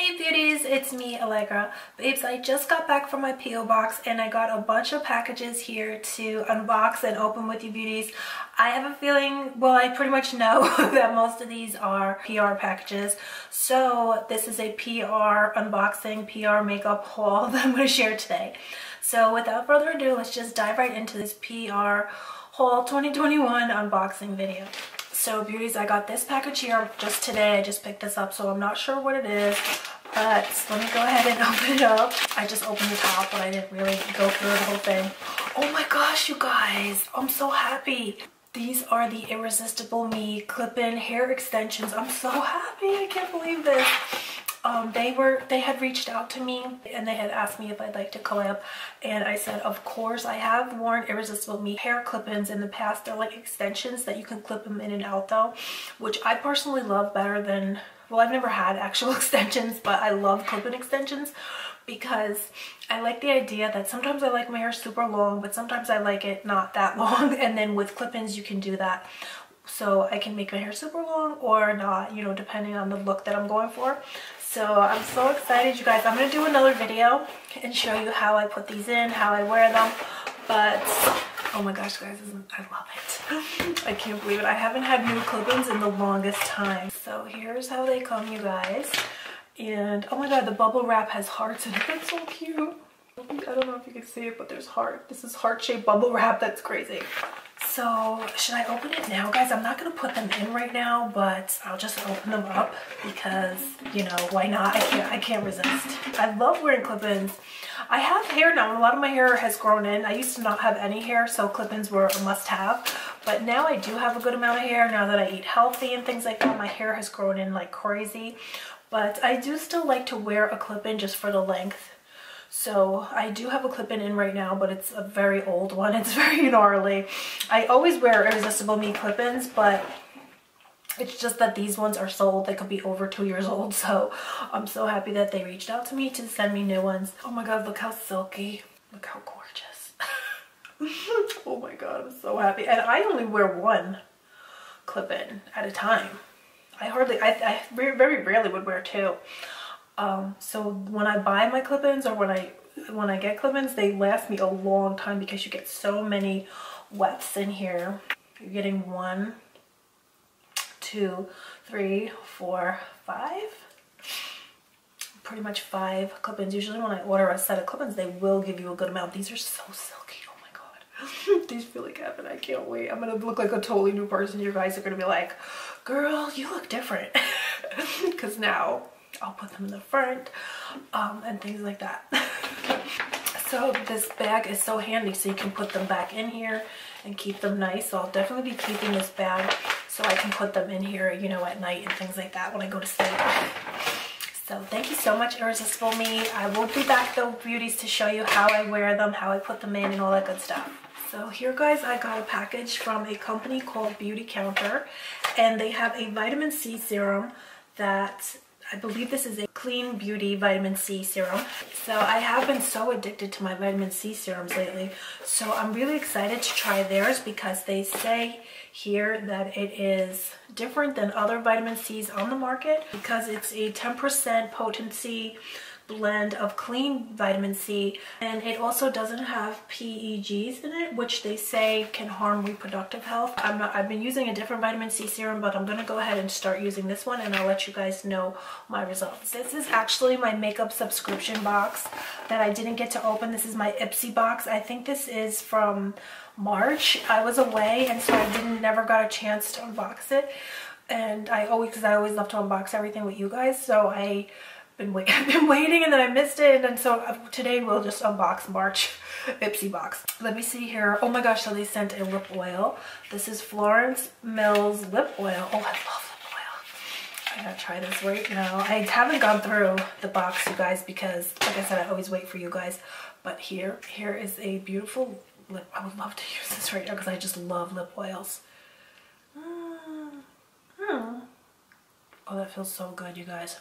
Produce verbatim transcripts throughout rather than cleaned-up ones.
Hey beauties, it's me, Allegra. Babes, I just got back from my P O box and I got a bunch of packages here to unbox and open with you beauties. I have a feeling, well, I pretty much know that most of these are P R packages. So this is a P R unboxing, P R makeup haul that I'm going to share today. So without further ado, let's just dive right into this P R haul twenty twenty-one unboxing video. So beauties, I got this package here just today. I just picked this up, so I'm not sure what it is, but let me go ahead and open it up. I just opened the top, but I didn't really go through the whole thing. Oh my gosh, you guys, I'm so happy. These are the Irresistible Me clip-in hair extensions. I'm so happy, I can't believe this. Um, they were, they had reached out to me and they had asked me if I'd like to collab, and I said of course. I have worn Irresistible Me hair clip-ins in the past. They're like extensions that you can clip them in and out though, which I personally love better than, well, I've never had actual extensions, but I love clip-in extensions because I like the idea that sometimes I like my hair super long, but sometimes I like it not that long, and then with clip-ins you can do that. So I can make my hair super long or not, you know, depending on the look that I'm going for. So I'm so excited, you guys. I'm going to do another video and show you how I put these in, how I wear them. But, oh my gosh, guys, I love it. I can't believe it. I haven't had new clip-ins in the longest time. So here's how they come, you guys. And, oh my god, the bubble wrap has hearts in it. That's so cute. I don't know if you can see it, but there's heart. This is heart-shaped bubble wrap. That's crazy. So should I open it now, guys? I'm not going to put them in right now, but I'll just open them up because, you know, why not? I can't, I can't resist. I love wearing clip-ins. I have hair now. A lot of my hair has grown in. I used to not have any hair, so clip-ins were a must-have. But now I do have a good amount of hair. Now that I eat healthy and things like that, my hair has grown in like crazy. But I do still like to wear a clip-in just for the length. So I do have a clip-in in right now, but it's a very old one. It's very gnarly. I always wear Irresistible Me clip-ins, but it's just that these ones are so old. They could be over two years old. So I'm so happy that they reached out to me to send me new ones. Oh my god, look how silky. Look how gorgeous. Oh my god, I'm so happy. And I only wear one clip-in at a time. I hardly, I, I very rarely would wear two. Um, so when I buy my clip-ins or when I when I get clip-ins, they last me a long time because you get so many wefts in here. You're getting one, two, three, four, five. Pretty much five clip-ins. Usually when I order a set of clip-ins, they will give you a good amount. These are so silky. Oh my god. These feel like heaven. I can't wait. I'm going to look like a totally new person. You guys are going to be like, girl, you look different. Because now I'll put them in the front um, and things like that. So this bag is so handy, so you can put them back in here and keep them nice. So I'll definitely be keeping this bag so I can put them in here, you know, at night and things like that when I go to sleep. So thank you so much, Irresistible Me. I will be back though, beauties, to show you how I wear them, how I put them in, and all that good stuff. So here, guys, I got a package from a company called Beauty Counter, and they have a vitamin C serum that I believe this is a Clean Beauty vitamin C serum. So I have been so addicted to my vitamin C serums lately. So I'm really excited to try theirs because they say here that it is different than other vitamin C's on the market because it's a ten percent potency blend of clean vitamin C, and it also doesn't have P E Gs in it, which they say can harm reproductive health. I'm not, I've been using a different vitamin C serum, but I'm gonna go ahead and start using this one and I'll let you guys know my results. This is actually my makeup subscription box that I didn't get to open. This is my Ipsy box. I think this is from March. I was away and so I didn't never got a chance to unbox it, and I always, because I always love to unbox everything with you guys, so I Been wait I've been waiting and then I missed it, and so today we'll just unbox March Ipsy box. Let me see here. Oh my gosh, so they sent a lip oil. This is Florence Mills lip oil. Oh, I love lip oil. I gotta try this right now. I haven't gone through the box, you guys, because like I said, I always wait for you guys. But here, here is a beautiful lip. I would love to use this right now because I just love lip oils. Mm. Mm. Oh, that feels so good, you guys.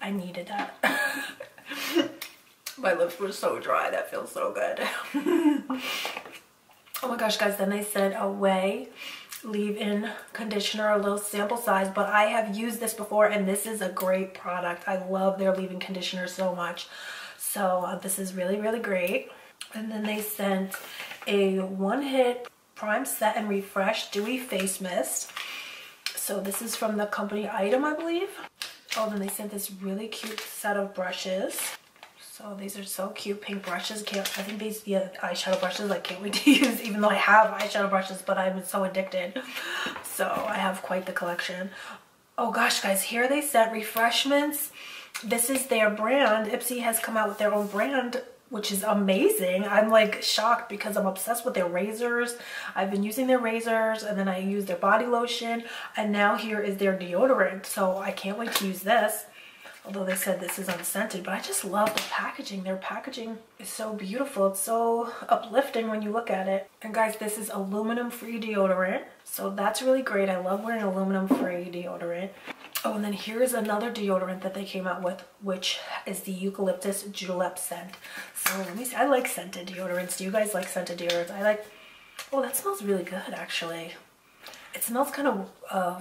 I needed that. My lips were so dry. That feels so good. Oh my gosh, guys. Then they sent away leave-in conditioner, a little sample size, but I have used this before and this is a great product. I love their leave-in conditioner so much. So uh, this is really, really great. And then they sent a one-hit Prime Set and Refresh Dewy Face Mist. So this is from the company Item, I believe. Oh, then they sent this really cute set of brushes. So these are so cute, pink brushes. Can't, I think these are yeah, eyeshadow brushes. I can't wait to use, even though I have eyeshadow brushes, but I'm so addicted. So I have quite the collection. Oh gosh, guys, here they sent Refreshments. This is their brand. Ipsy has come out with their own brand, which is amazing. I'm like shocked because I'm obsessed with their razors. I've been using their razors and then I use their body lotion, and now here is their deodorant. So I can't wait to use this. Although they said this is unscented, but I just love the packaging. Their packaging is so beautiful. It's so uplifting when you look at it. And guys, this is aluminum-free deodorant. So that's really great. I love wearing aluminum-free deodorant. Oh, and then here is another deodorant that they came out with, which is the Eucalyptus Julep scent. So let me see. I like scented deodorants. Do you guys like scented deodorants? I like... Oh, that smells really good, actually. It smells kind of uh,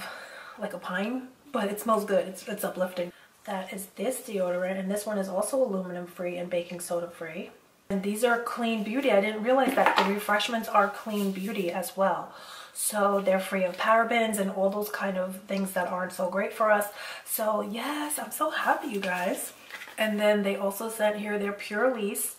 like a pine, but it smells good. It's, it's uplifting. That is this deodorant, and this one is also aluminum free and baking soda free. And these are Clean Beauty. I didn't realize that the Refreshments are Clean Beauty as well. So they're free of parabens and all those kind of things that aren't so great for us. So yes, I'm so happy, you guys. And then they also sent here their Pure Lease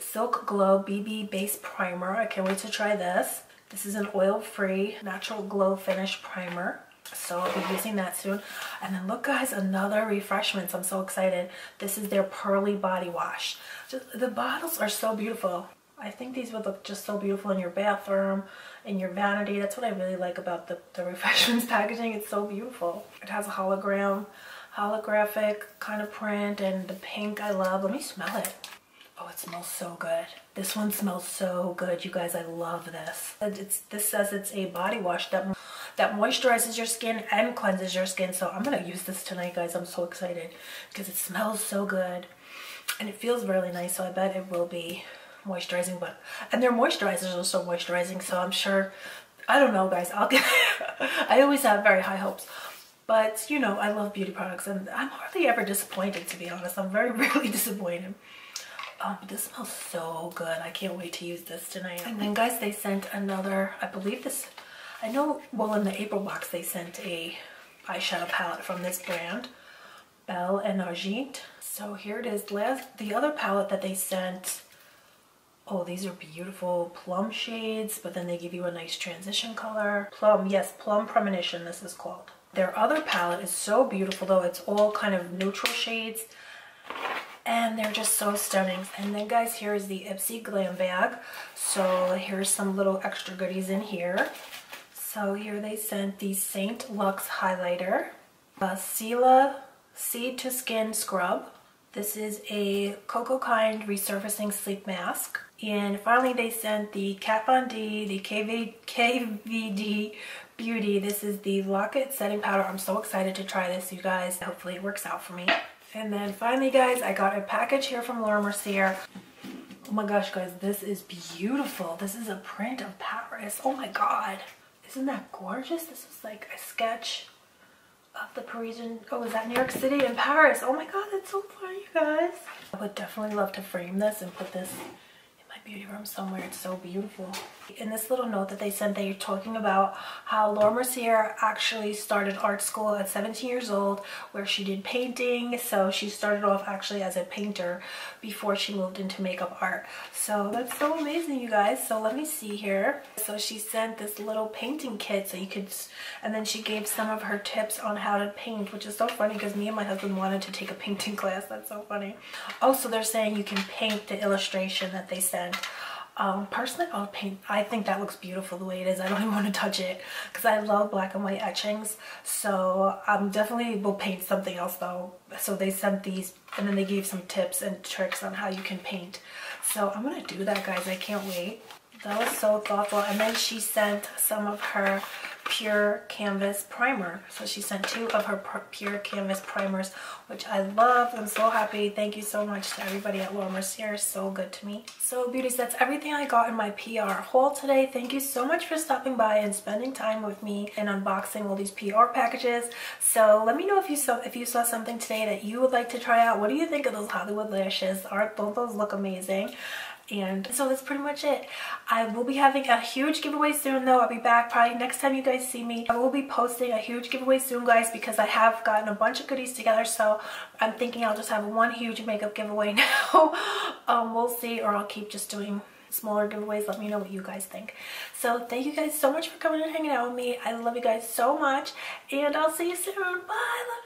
Silk Glow B B Base Primer. I can't wait to try this. This is an oil-free natural glow finish primer. So I'll be using that soon. And then look, guys, another Refreshments. I'm so excited. This is their Pearly Body Wash. Just, the bottles are so beautiful. I think these would look just so beautiful in your bathroom, in your vanity. That's what I really like about the, the Refreshments packaging. It's so beautiful. It has a hologram, holographic kind of print, and the pink I love. Let me smell it. Oh, it smells so good. This one smells so good, you guys. I love this. It's, this says it's a body wash that... that moisturizes your skin and cleanses your skin. So I'm gonna use this tonight, guys. I'm so excited because it smells so good and it feels really nice. So I bet it will be moisturizing, but and their moisturizers are so moisturizing. So I'm sure, I don't know, guys. I'll get. I always have very high hopes, but you know, I love beauty products and I'm hardly ever disappointed. To be honest, I'm very rarely disappointed. Um, this smells so good. I can't wait to use this tonight. And then, guys, they sent another. I believe this. I know, well, in the April box they sent a eyeshadow palette from this brand, Belle and Argent. So here it is. Last, the other palette that they sent, oh, these are beautiful plum shades, but then they give you a nice transition color. Plum, yes, Plum Premonition, this is called. Their other palette is so beautiful, though. It's all kind of neutral shades, and they're just so stunning. And then, guys, here is the Ipsy Glam Bag. So here's some little extra goodies in here. So here they sent the Saint Lux Highlighter, a Scylla Seed to Skin Scrub. This is a Coco Kind Resurfacing Sleep Mask. And finally they sent the Kat Von D, the K V D Beauty. This is the Locket Setting Powder. I'm so excited to try this, you guys. Hopefully it works out for me. And then finally, guys, I got a package here from Laura Mercier. Oh my gosh, guys, this is beautiful. This is a print of Paris. Oh my god. Isn't that gorgeous? This is like a sketch of the Parisian... Oh, is that New York City and Paris? Oh my god, that's so fun, you guys. I would definitely love to frame this and put this in my beauty room somewhere. It's so beautiful. In this little note that they sent, they were talking about how Laura Mercier actually started art school at seventeen years old, where she did painting. So she started off actually as a painter before she moved into makeup art. So that's so amazing, you guys. So let me see here. So she sent this little painting kit so you could, and then she gave some of her tips on how to paint, which is so funny because me and my husband wanted to take a painting class. That's so funny. Oh, so they're saying you can paint the illustration that they sent. Um, personally, I'll paint. I think that looks beautiful the way it is. I don't even want to touch it because I love black and white etchings. So I'm definitely will paint something else though. So they sent these, and then they gave some tips and tricks on how you can paint. So I'm gonna do that, guys. I can't wait. That was so thoughtful. And then she sent some of her pure canvas primer. So she sent two of her pure canvas primers, which I love. I'm so happy. Thank you so much to everybody at Laura Mercier. So good to me. So beauties, that's everything I got in my P R haul today. Thank you so much for stopping by and spending time with me and unboxing all these P R packages. So let me know if you saw if you saw something today that you would like to try out. What do you think of those Hollywood lashes? Aren't don't those look amazing? And so that's pretty much it. I will be having a huge giveaway soon though. I'll be back probably next time you guys see me. I will be posting a huge giveaway soon, guys, because I have gotten a bunch of goodies together. So I'm thinking I'll just have one huge makeup giveaway now. um, we'll see, or I'll keep just doing smaller giveaways. Let me know what you guys think. So thank you guys so much for coming and hanging out with me. I love you guys so much, and I'll see you soon. Bye. Love you.